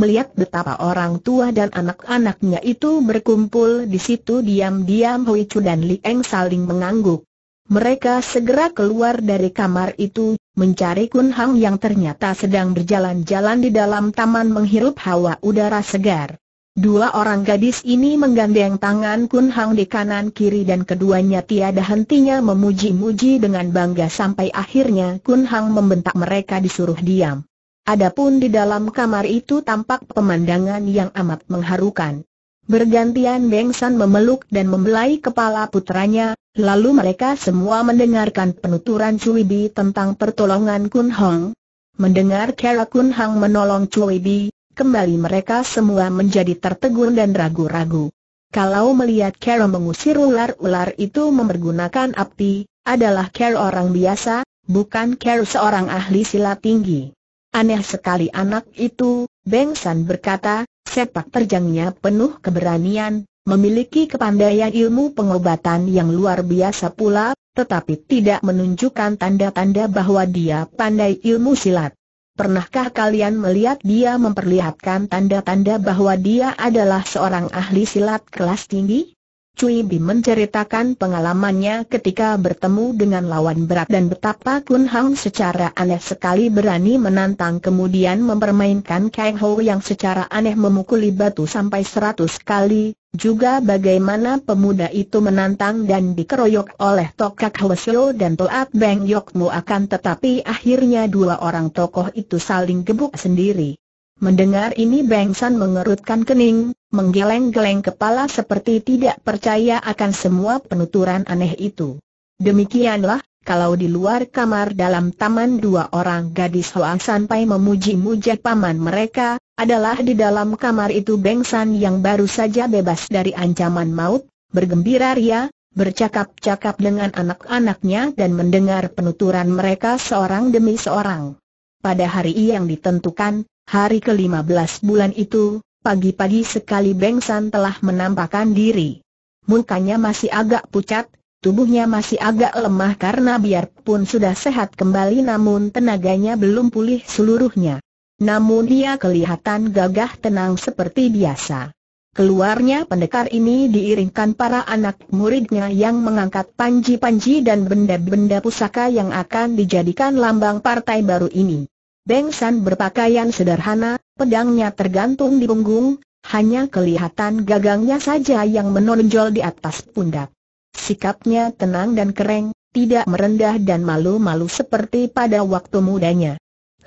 Melihat betapa orang tua dan anak-anaknya itu berkumpul di situ, diam-diam Hui Chu dan Li Eng saling mengangguk. Mereka segera keluar dari kamar itu, mencari Kun Hong yang ternyata sedang berjalan-jalan di dalam taman menghirup hawa udara segar. Dua orang gadis ini menggandeng tangan Kun Hong di kanan kiri dan keduanya tiada hentinya memuji-muji dengan bangga sampai akhirnya Kun Hong membentak mereka disuruh diam. Adapun di dalam kamar itu tampak pemandangan yang amat mengharukan. Bergantian Beng San memeluk dan membelai kepala putranya, lalu mereka semua mendengarkan penuturan Cui Bi tentang pertolongan Kun Hong. Mendengar cara Kun Hong menolong Cui Bi, kembali mereka semua menjadi tertegun dan ragu-ragu. Kalau melihat cara mengusir ular-ular itu mempergunakan api, adalah cara orang biasa, bukan cara seorang ahli silat tinggi. "Aneh sekali anak itu," Beng San berkata, "sepak terjangnya penuh keberanian, memiliki kepandaian ilmu pengobatan yang luar biasa pula, tetapi tidak menunjukkan tanda-tanda bahwa dia pandai ilmu silat. Pernahkah kalian melihat dia memperlihatkan tanda-tanda bahwa dia adalah seorang ahli silat kelas tinggi?" Cui Bi menceritakan pengalamannya ketika bertemu dengan lawan berat dan betapa Kun Hong secara aneh sekali berani menantang kemudian mempermainkan Kang Ho yang secara aneh memukuli batu sampai seratus kali, juga bagaimana pemuda itu menantang dan dikeroyok oleh Tokak Hwesyo dan Toat Beng Yokmo, akan tetapi akhirnya dua orang tokoh itu saling gebuk sendiri. Mendengar ini Beng San mengerutkan kening, menggeleng-geleng kepala seperti tidak percaya akan semua penuturan aneh itu. Demikianlah, kalau di luar kamar dalam taman dua orang gadis Hoa San Pai memuji-muji paman mereka, adalah di dalam kamar itu Beng San yang baru saja bebas dari ancaman maut, bergembira ria, bercakap-cakap dengan anak-anaknya dan mendengar penuturan mereka seorang demi seorang. Pada hari yang ditentukan, hari ke lima belas bulan itu, pagi-pagi sekali Beng San telah menampakkan diri. Mukanya masih agak pucat, tubuhnya masih agak lemah karena biarpun sudah sehat kembali namun tenaganya belum pulih seluruhnya. Namun dia kelihatan gagah tenang seperti biasa. Keluarnya pendekar ini diiringkan para anak muridnya yang mengangkat panji-panji dan benda-benda pusaka yang akan dijadikan lambang partai baru ini. Beng San berpakaian sederhana, pedangnya tergantung di punggung, hanya kelihatan gagangnya saja yang menonjol di atas pundak. Sikapnya tenang dan kering, tidak merendah dan malu-malu seperti pada waktu mudanya.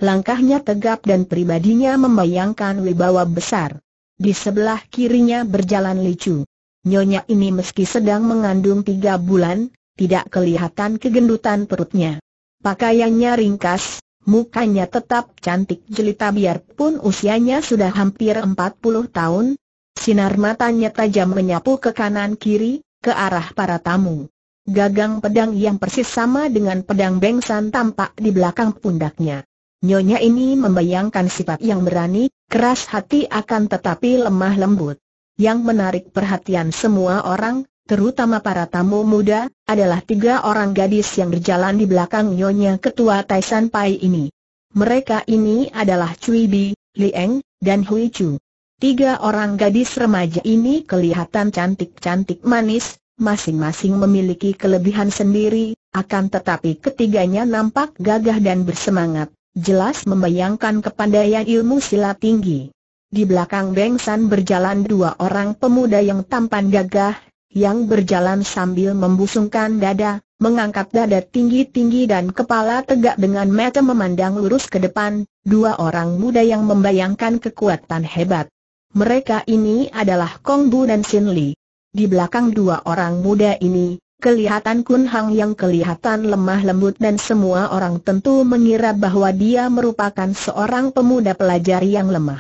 Langkahnya tegap dan pribadinya membayangkan wibawa besar. Di sebelah kirinya berjalan Li Chu. Nyonya ini meski sedang mengandung tiga bulan, tidak kelihatan kegendutan perutnya. Pakaiannya ringkas, mukanya tetap cantik jelita biarpun usianya sudah hampir empat puluh tahun. Sinar matanya tajam menyapu ke kanan-kiri, ke arah para tamu. Gagang pedang yang persis sama dengan pedang Beng San tampak di belakang pundaknya. Nyonya ini membayangkan sifat yang berani, keras hati akan tetapi lemah lembut. Yang menarik perhatian semua orang, terutama para tamu muda, adalah tiga orang gadis yang berjalan di belakang Nyonya Ketua Tai San Pai ini. Mereka ini adalah Cui Bi, Li Eng, dan Hui Chu. Tiga orang gadis remaja ini kelihatan cantik-cantik manis, masing-masing memiliki kelebihan sendiri, akan tetapi ketiganya nampak gagah dan bersemangat. Jelas membayangkan kepandaian ilmu silat tinggi. Di belakang Beng San berjalan dua orang pemuda yang tampan gagah, yang berjalan sambil membusungkan dada, mengangkat dada tinggi-tinggi dan kepala tegak dengan mata memandang lurus ke depan, dua orang muda yang membayangkan kekuatan hebat. Mereka ini adalah Kong Bu dan Sin Li. Di belakang dua orang muda ini, kelihatan Kun Hong yang kelihatan lemah lembut dan semua orang tentu mengira bahwa dia merupakan seorang pemuda pelajar yang lemah.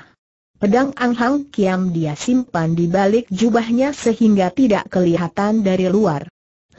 Pedang Ang Hong Kiam dia simpan di balik jubahnya sehingga tidak kelihatan dari luar.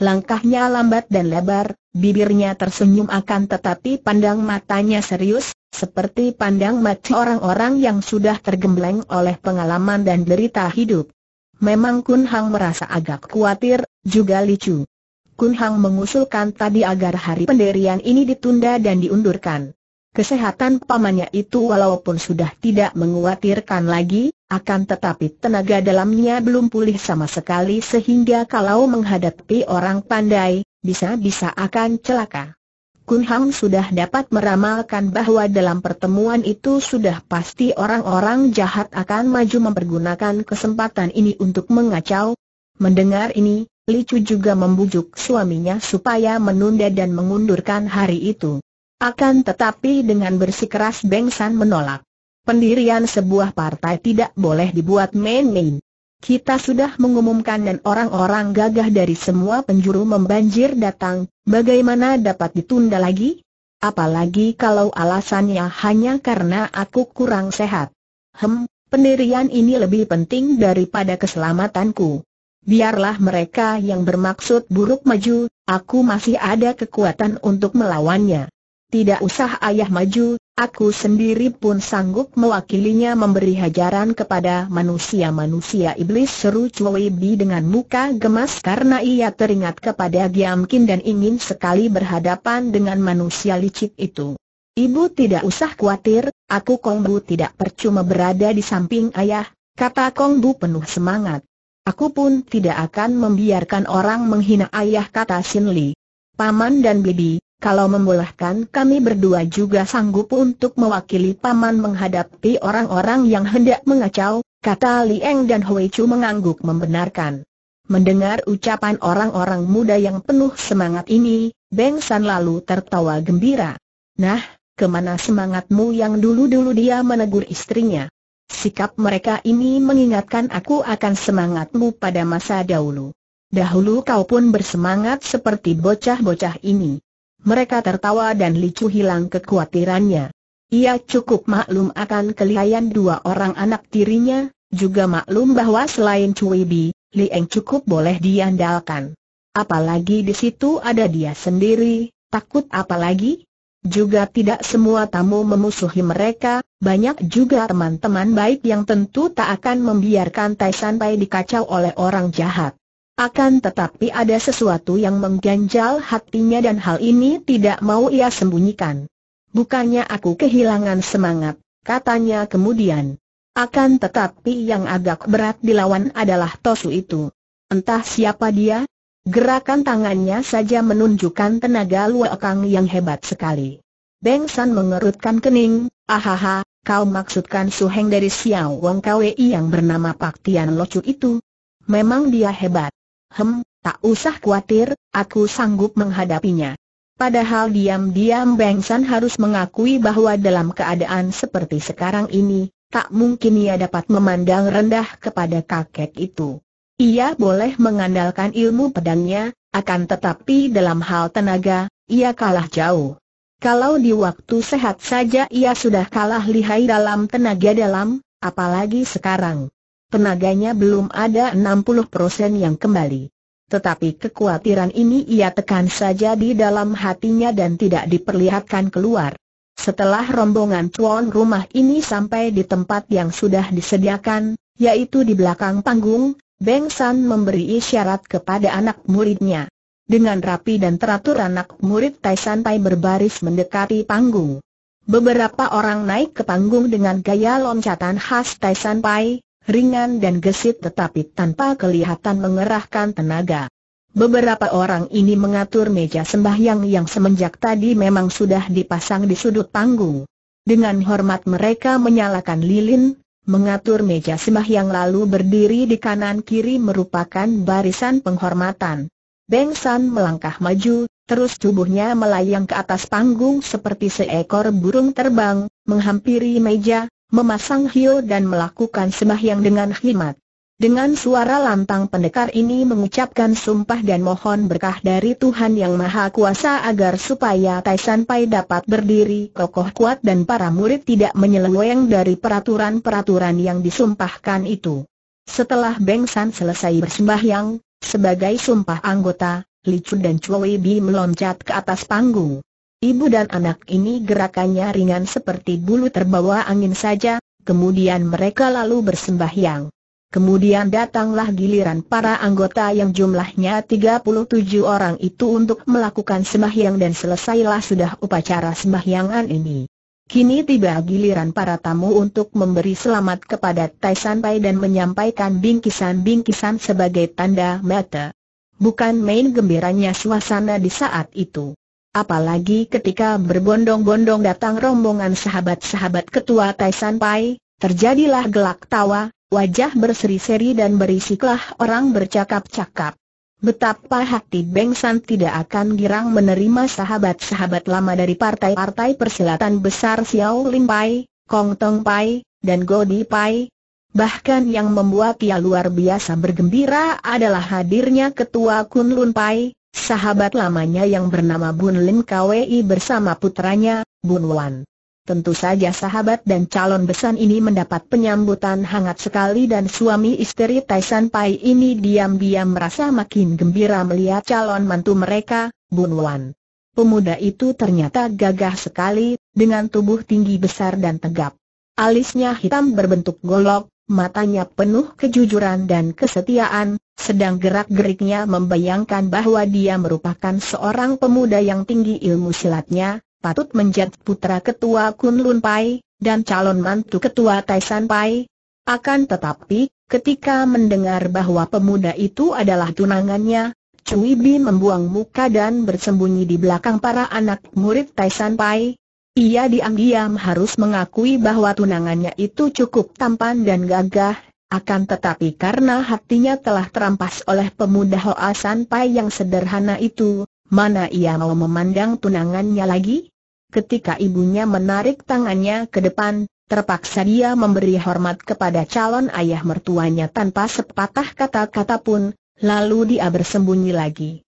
Langkahnya lambat dan lebar, bibirnya tersenyum akan tetapi pandang matanya serius, seperti pandang mata orang-orang yang sudah tergembleng oleh pengalaman dan derita hidup. Memang Kun Hong merasa agak khawatir, juga Li Chu. Kun Hong mengusulkan tadi agar hari penderian ini ditunda dan diundurkan. Kesehatan pamannya itu walaupun sudah tidak mengkhawatirkan lagi, akan tetapi tenaga dalamnya belum pulih sama sekali sehingga kalau menghadapi orang pandai, bisa-bisa akan celaka. Kun Hong sudah dapat meramalkan bahwa dalam pertemuan itu sudah pasti orang-orang jahat akan maju mempergunakan kesempatan ini untuk mengacau. Mendengar ini, Li Chu juga membujuk suaminya supaya menunda dan mengundurkan hari itu. Akan tetapi dengan bersikeras Beng San menolak. Pendirian sebuah partai tidak boleh dibuat main-main. Kita sudah mengumumkan dan orang-orang gagah dari semua penjuru membanjir datang, bagaimana dapat ditunda lagi? Apalagi kalau alasannya hanya karena aku kurang sehat. Hem, pendirian ini lebih penting daripada keselamatanku. Biarlah mereka yang bermaksud buruk maju, aku masih ada kekuatan untuk melawannya. Tidak usah ayah maju, aku sendiri pun sanggup mewakilinya memberi hajaran kepada manusia-manusia iblis, seru Cui Bi dengan muka gemas karena ia teringat kepada Giam Kin dan ingin sekali berhadapan dengan manusia licik itu. Ibu tidak usah khawatir, aku Kong Bu tidak percuma berada di samping ayah, kata Kong Bu penuh semangat. Aku pun tidak akan membiarkan orang menghina ayah, kata Sin Li. Paman dan bibi, kalau membolehkan kami berdua juga sanggup untuk mewakili paman menghadapi orang-orang yang hendak mengacau, kata Li Eng dan Hui Chu mengangguk membenarkan. Mendengar ucapan orang-orang muda yang penuh semangat ini, Beng San lalu tertawa gembira. Nah, kemana semangatmu yang dulu-dulu dia menegur istrinya? Sikap mereka ini mengingatkan aku akan semangatmu pada masa dahulu. Dahulu kau pun bersemangat seperti bocah-bocah ini. Mereka tertawa dan Li Chu hilang kekhawatirannya. Ia cukup maklum akan kelihaian dua orang anak tirinya, juga maklum bahwa selain Cui Bi, Li Eng cukup boleh diandalkan. Apalagi di situ ada dia sendiri, takut apalagi? Juga tidak semua tamu memusuhi mereka, banyak juga teman-teman baik yang tentu tak akan membiarkan Tai San Pai dikacau oleh orang jahat. Akan tetapi ada sesuatu yang mengganjal hatinya dan hal ini tidak mau ia sembunyikan. "Bukannya aku kehilangan semangat," katanya kemudian. Akan tetapi yang agak berat dilawan adalah Tosu itu. Entah siapa dia, gerakan tangannya saja menunjukkan tenaga luakang yang hebat sekali. Beng San mengerutkan kening, "Ahaha, kau maksudkan suheng dari Xiao Wang Kwei yang bernama Pak Tian Locu itu? Memang dia hebat. Hem, tak usah khawatir, aku sanggup menghadapinya." Padahal diam-diam Beng San harus mengakui bahwa dalam keadaan seperti sekarang ini, tak mungkin ia dapat memandang rendah kepada kakek itu. Ia boleh mengandalkan ilmu pedangnya, akan tetapi dalam hal tenaga, ia kalah jauh. Kalau di waktu sehat saja ia sudah kalah lihai dalam tenaga dalam, apalagi sekarang. Tenaganya belum ada enam puluh persen yang kembali. Tetapi kekhawatiran ini ia tekan saja di dalam hatinya dan tidak diperlihatkan keluar. Setelah rombongan tuan rumah ini sampai di tempat yang sudah disediakan, yaitu di belakang panggung, Beng San memberi isyarat kepada anak muridnya. Dengan rapi dan teratur anak murid Tai San Pai berbaris mendekati panggung. Beberapa orang naik ke panggung dengan gaya loncatan khas Tai San Pai, ringan dan gesit tetapi tanpa kelihatan mengerahkan tenaga. Beberapa orang ini mengatur meja sembahyang yang semenjak tadi memang sudah dipasang di sudut panggung. Dengan hormat mereka menyalakan lilin, mengatur meja sembahyang lalu berdiri di kanan kiri merupakan barisan penghormatan. Beng San melangkah maju, terus tubuhnya melayang ke atas panggung seperti seekor burung terbang, menghampiri meja, memasang hiu dan melakukan sembahyang dengan khidmat. Dengan suara lantang pendekar ini mengucapkan sumpah dan mohon berkah dari Tuhan Yang Maha Kuasa agar supaya Tai San Pai dapat berdiri kokoh kuat dan para murid tidak menyeleweng dari peraturan-peraturan yang disumpahkan itu. Setelah Beng San selesai bersembahyang, sebagai sumpah anggota, Li Chu dan Chuwi Bi meloncat ke atas panggung. Ibu dan anak ini gerakannya ringan seperti bulu terbawa angin saja, kemudian mereka lalu bersembahyang. Kemudian datanglah giliran para anggota yang jumlahnya tiga puluh tujuh orang itu untuk melakukan sembahyang dan selesailah sudah upacara sembahyangan ini. Kini tiba giliran para tamu untuk memberi selamat kepada Tai San Pai dan menyampaikan bingkisan-bingkisan sebagai tanda mata. Bukan main gembiranya suasana di saat itu. Apalagi ketika berbondong-bondong datang rombongan sahabat-sahabat ketua Tai San Pai, terjadilah gelak tawa. Wajah berseri-seri dan berisiklah orang bercakap-cakap. Betapa hati Beng San tidak akan girang menerima sahabat-sahabat lama dari partai-partai persilatan besar Siaulim Pai, Kongtong Pai, dan Godi Pai. Bahkan yang membuat ia luar biasa bergembira adalah hadirnya ketua Kun Lun Pai, sahabat lamanya yang bernama Bun K W I bersama putranya, Bun Wan. Tentu saja sahabat dan calon besan ini mendapat penyambutan hangat sekali dan suami istri Tai San Pai ini diam-diam merasa makin gembira melihat calon mantu mereka, Bun Wan. Pemuda itu ternyata gagah sekali, dengan tubuh tinggi besar dan tegap. Alisnya hitam berbentuk golok, matanya penuh kejujuran dan kesetiaan, sedang gerak-geriknya membayangkan bahwa dia merupakan seorang pemuda yang tinggi ilmu silatnya, patut menjadi putra ketua Kun Lun Pai, dan calon mantu ketua Tai San Pai. Akan tetapi, ketika mendengar bahwa pemuda itu adalah tunangannya, Cui Bi membuang muka dan bersembunyi di belakang para anak murid Tai San Pai. Ia diam-diam harus mengakui bahwa tunangannya itu cukup tampan dan gagah, akan tetapi karena hatinya telah terampas oleh pemuda Hoa San Pai yang sederhana itu, mana ia mau memandang tunangannya lagi? Ketika ibunya menarik tangannya ke depan, terpaksa dia memberi hormat kepada calon ayah mertuanya tanpa sepatah kata-kata pun, lalu dia bersembunyi lagi.